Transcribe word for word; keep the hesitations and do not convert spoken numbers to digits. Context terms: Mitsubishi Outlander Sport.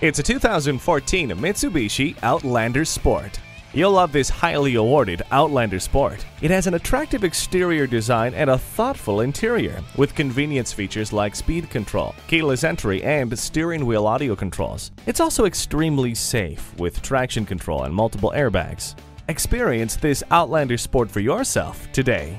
It's a two thousand fourteen Mitsubishi Outlander Sport. You'll love this highly awarded Outlander Sport. It has an attractive exterior design and a thoughtful interior, with convenience features like speed control, keyless entry, and steering wheel audio controls. It's also extremely safe, with traction control and multiple airbags. Experience this Outlander Sport for yourself today.